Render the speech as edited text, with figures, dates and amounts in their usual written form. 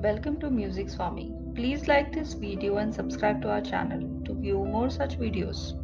Welcome to Music Swamy. Please like this video and subscribe to our channel to view more such videos.